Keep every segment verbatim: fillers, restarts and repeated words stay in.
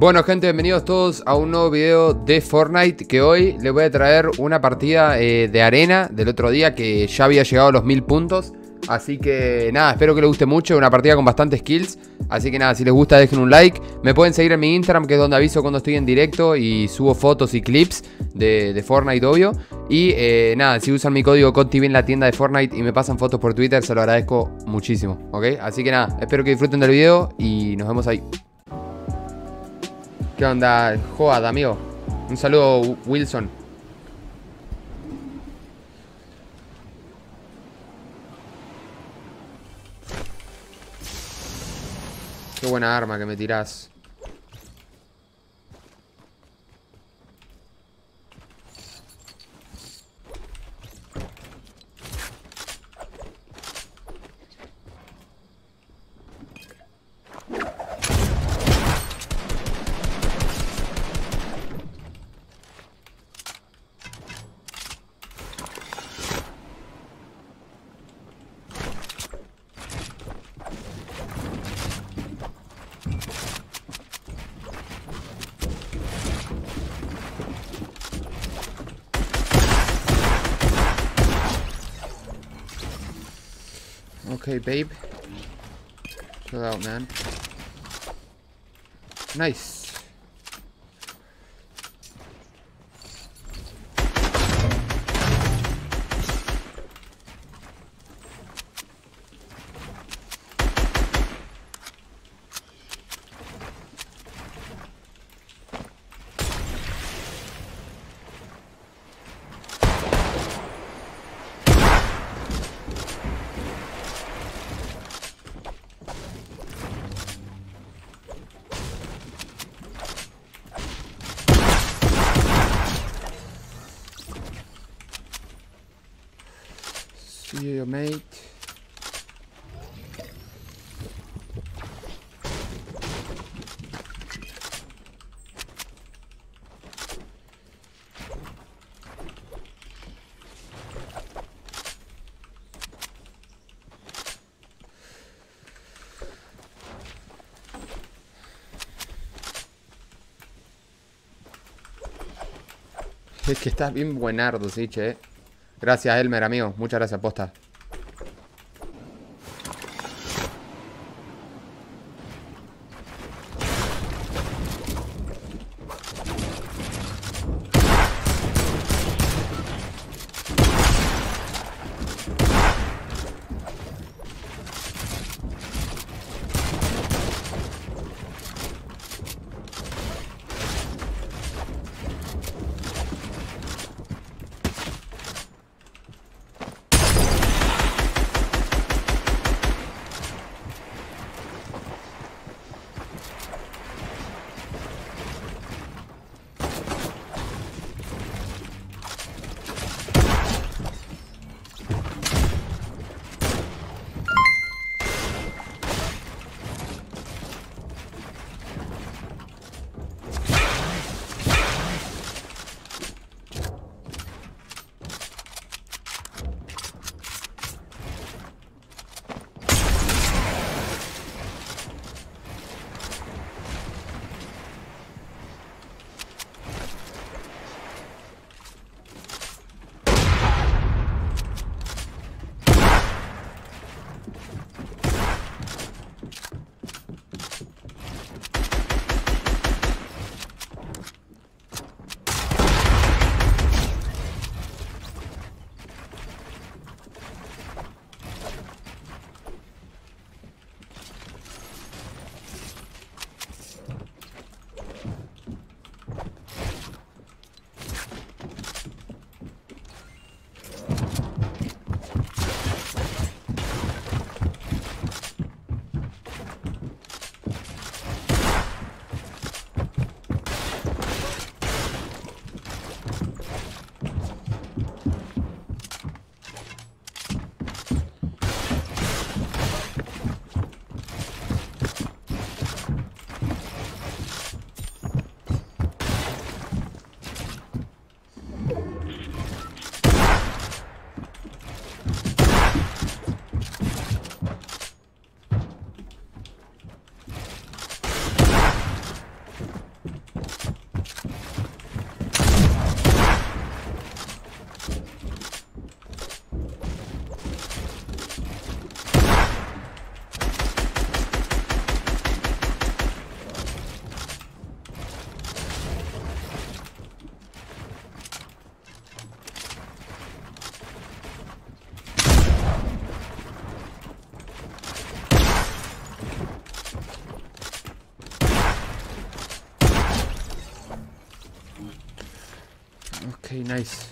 Bueno gente, bienvenidos todos a un nuevo video de Fortnite, que hoy les voy a traer una partida eh, de arena del otro día que ya había llegado a los mil puntos. Así que nada, espero que les guste mucho, una partida con bastantes kills. Así que nada, si les gusta dejen un like. Me pueden seguir en mi Instagram, que es donde aviso cuando estoy en directo y subo fotos y clips de, de Fortnite, obvio. Y eh, nada, si usan mi código K O D T V en la tienda de Fortnite y me pasan fotos por Twitter, se lo agradezco muchísimo, ¿ok? Así que nada, espero que disfruten del video y nos vemos ahí. ¿Qué onda? Joad, amigo. Un saludo, Wilson. Qué buena arma que me tirás. Okay, babe. Chill out, man. Nice. See you, mate. Es que estás bien buenardo, sí, che. Gracias, Elmer, amigo. Muchas gracias, posta. Okay, nice.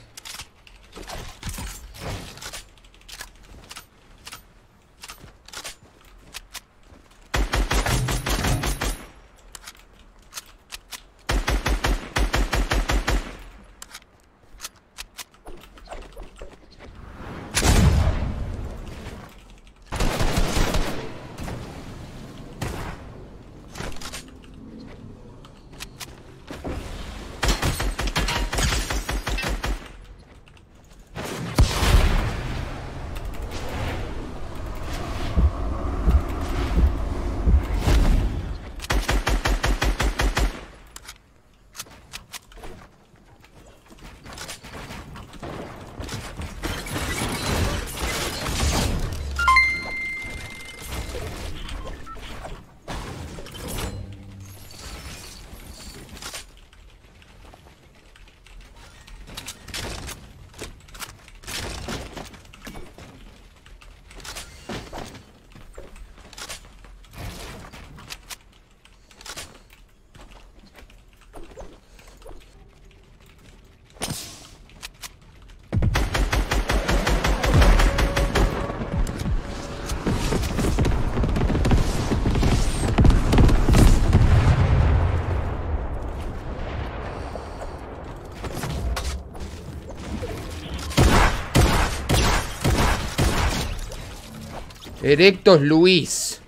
Erectos Luis.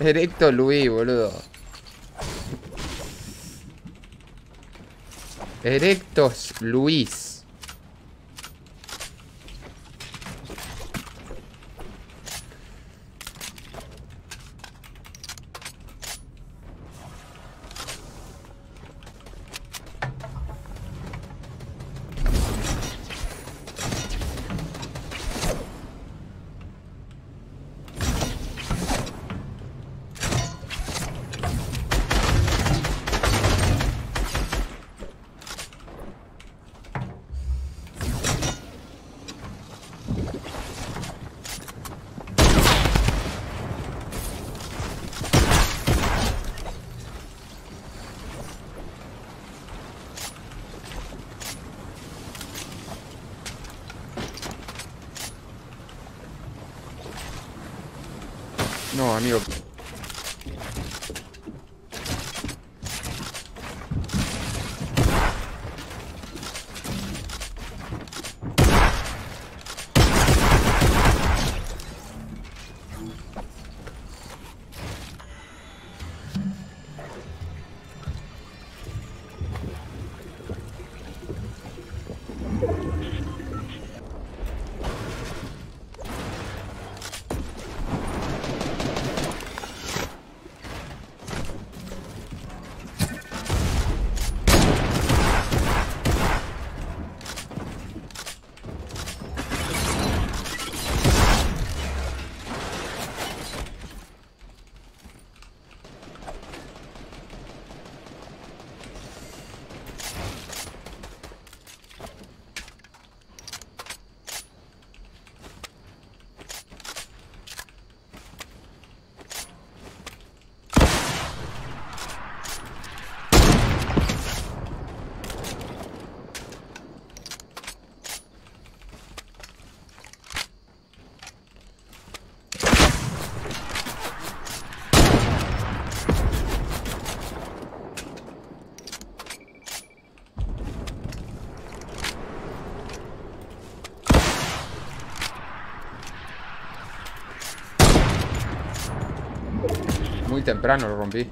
Erectos Luis, boludo. Erectos Luis. No, amigo. Muy temprano lo rompí.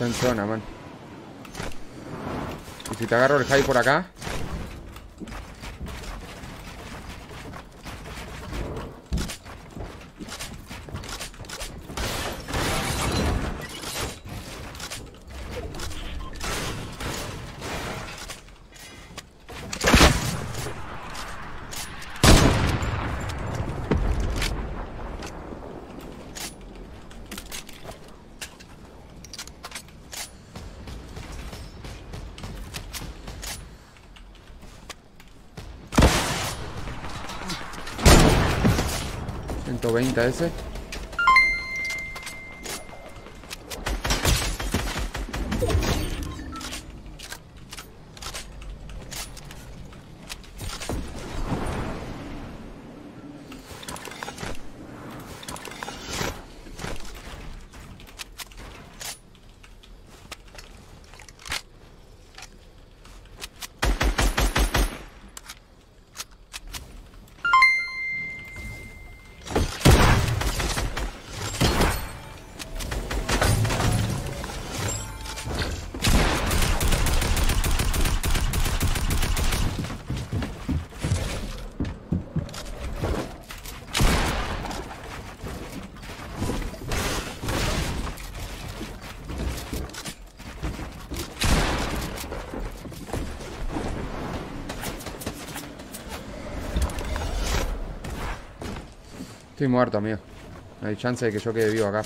En zona, man. Y si te agarro el high por acá. ciento veinte ese. Estoy muerto, amigo. No hay chance de que yo quede vivo acá.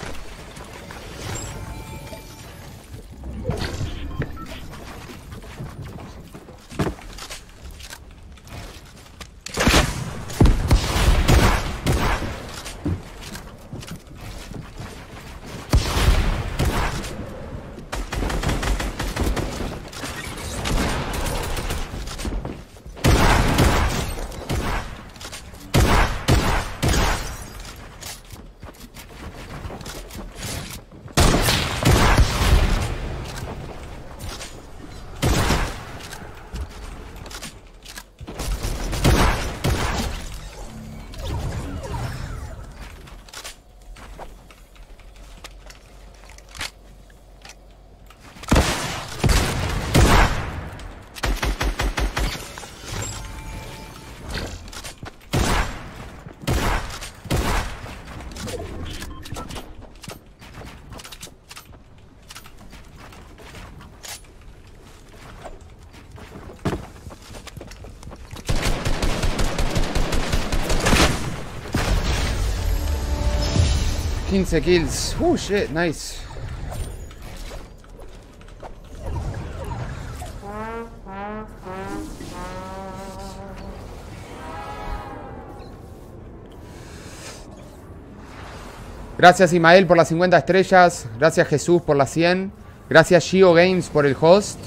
quince kills. Oh shit, nice. Gracias Ismael por las cincuenta estrellas. Gracias Jesús por las cien. Gracias Gio Games por el host.